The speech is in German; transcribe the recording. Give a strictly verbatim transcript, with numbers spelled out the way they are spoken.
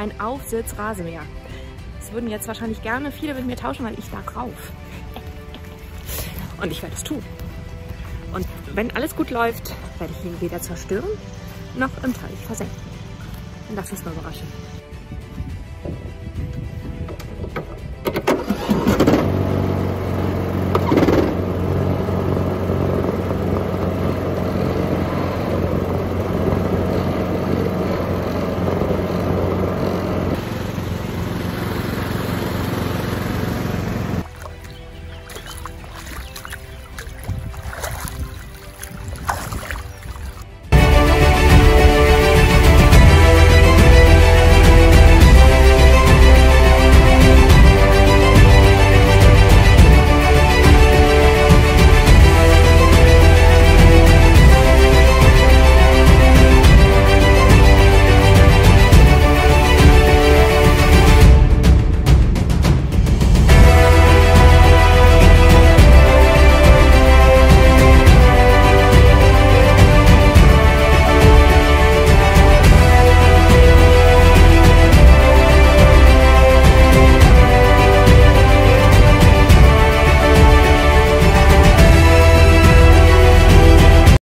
ein Aufsitzrasenmäher. Das würden jetzt wahrscheinlich gerne viele mit mir tauschen, weil ich da drauf. Und ich werde es tun. Und wenn alles gut läuft, werde ich ihn weder zerstören noch im Teich versenken. Und das ist eine Überraschung.